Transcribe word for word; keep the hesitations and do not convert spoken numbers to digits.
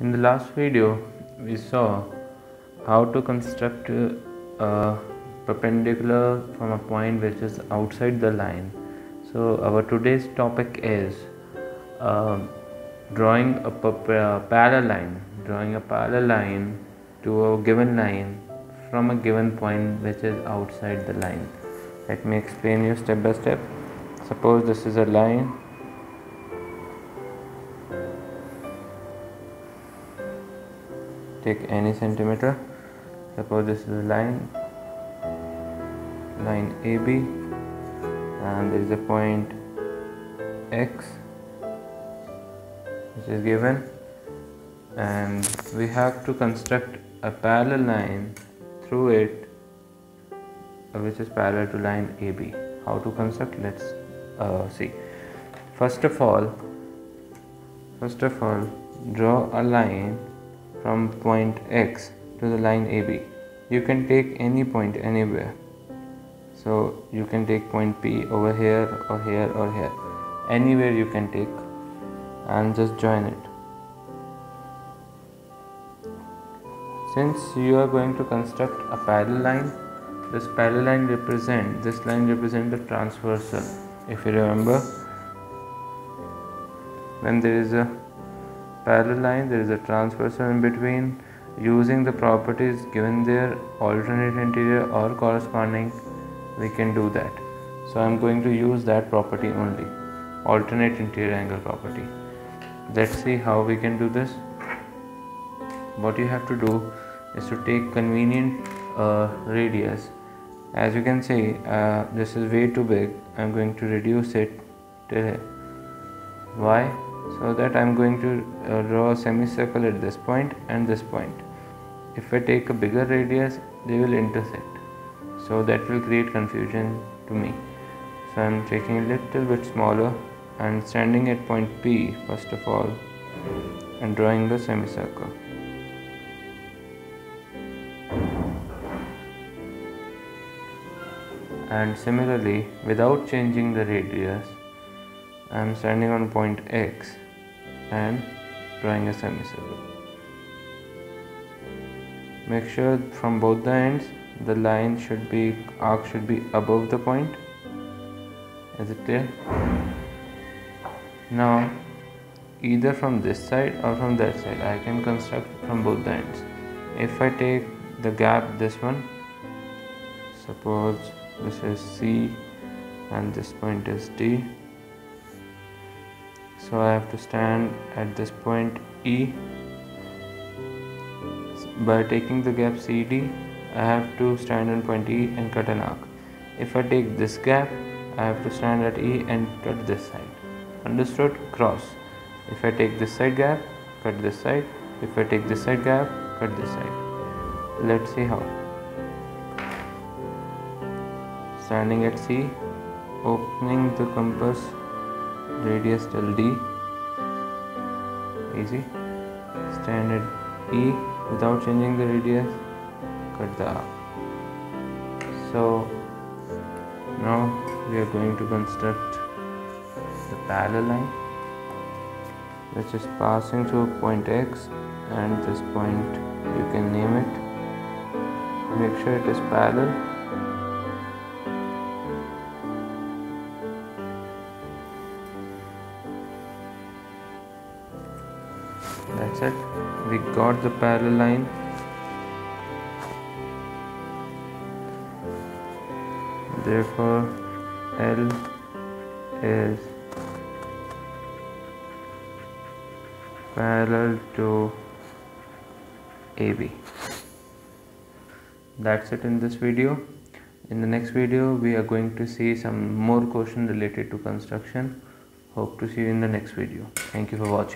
In the last video, we saw how to construct a perpendicular from a point which is outside the line. So our today's topic is uh, drawing a parallel line, drawing a parallel line to a given line from a given point which is outside the line. Let me explain you step by step. Suppose this is a line. Take any centimeter. Suppose this is a line line A B, and there is a point X which is given, and we have to construct a parallel line through it which is parallel to line A B. How to construct? Let's uh, see. First of all, first of all, draw a line from point X to the line A B. You can take any point anywhere. So you can take point P over here or here or here. Anywhere you can take and just join it. Since you are going to construct a parallel line, this parallel line represents, this line represents the transversal. If you remember, when there is a parallel line, there is a transversal in between. Using the properties given there, alternate interior or corresponding, we can do that. So I am going to use that property only, alternate interior angle property. Let's see how we can do this. What you have to do is to take convenient uh, radius. As you can see, uh, this is way too big. I am going to reduce it till here. Why? So that I'm going to uh, draw a semicircle at this point and this point. If I take a bigger radius, they will intersect. So that will create confusion to me. So I'm taking a little bit smaller and standing at point P first of all and drawing the semicircle. And similarly, without changing the radius, I am standing on point X and drawing a semicircle. Make sure from both the ends the line should be, arc should be above the point. Is it clear? Now either from this side or from that side I can construct from both the ends. If I take the gap, this one, suppose this is C and this point is D. So I have to stand at this point E. By taking the gap C D, I have to stand on point E and cut an arc. If I take this gap, I have to stand at E and cut this side. Understood? Cross. If I take this side gap, cut this side. If I take this side gap, cut this side. Let's see how. Standing at C, opening the compass, radius till D. Easy. Stand at E without changing the radius, cut the arc. So now we are going to construct the parallel line which is passing through point X and this point. You can name it. Make sure it is parallel. That's it. We got the parallel line. Therefore, L is parallel to A B. That's it in this video. In the next video, we are going to see some more questions related to construction. Hope to see you in the next video. Thank you for watching.